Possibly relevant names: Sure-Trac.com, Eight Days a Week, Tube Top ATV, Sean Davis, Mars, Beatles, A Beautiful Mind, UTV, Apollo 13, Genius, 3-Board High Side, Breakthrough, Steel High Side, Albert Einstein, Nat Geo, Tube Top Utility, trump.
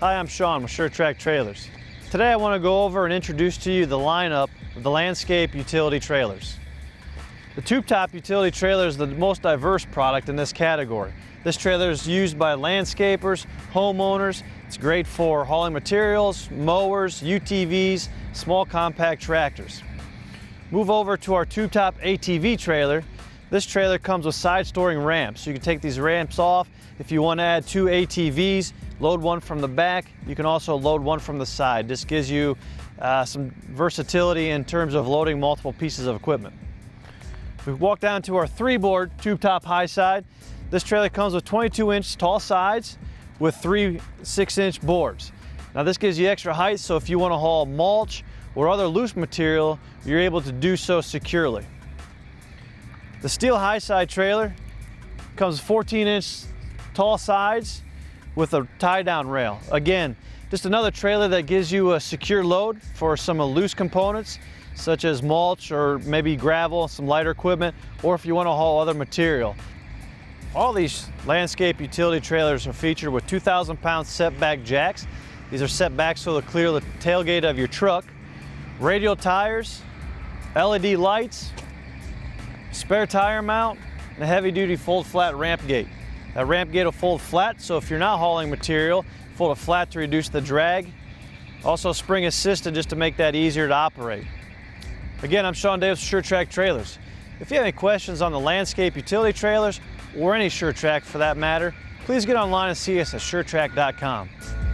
Hi, I'm Sean with Sure-Trac Trailers. Today I want to go over and introduce to you the lineup of the landscape utility trailers. The Tube Top Utility Trailer is the most diverse product in this category. This trailer is used by landscapers, homeowners. It's great for hauling materials, mowers, UTVs, small compact tractors. Move over to our Tube Top ATV trailer. This trailer comes with side storing ramps. You can take these ramps off. If you want to add two ATVs, load one from the back. You can also load one from the side. This gives you some versatility in terms of loading multiple pieces of equipment. We walk down to our 3-board Tube Top High Side. This trailer comes with 22-inch tall sides with 3 6-inch boards. Now this gives you extra height, so if you want to haul mulch or other loose material, you're able to do so securely. The steel high side trailer comes with 14-inch tall sides with a tie-down rail. Again, just another trailer that gives you a secure load for some loose components, such as mulch or maybe gravel, some lighter equipment, or if you want to haul other material. All these landscape utility trailers are featured with 2,000-pound setback jacks. These are set back so they'll clear the tailgate of your truck. Radial tires, LED lights, spare tire mount, and a heavy-duty fold-flat ramp gate. That ramp gate will fold flat, so if you're not hauling material, fold it flat to reduce the drag. Also spring assisted just to make that easier to operate. Again, I'm Sean Davis with Sure-Trac Trailers. If you have any questions on the landscape utility trailers, or any Sure-Trac for that matter, please get online and see us at Sure-Trac.com.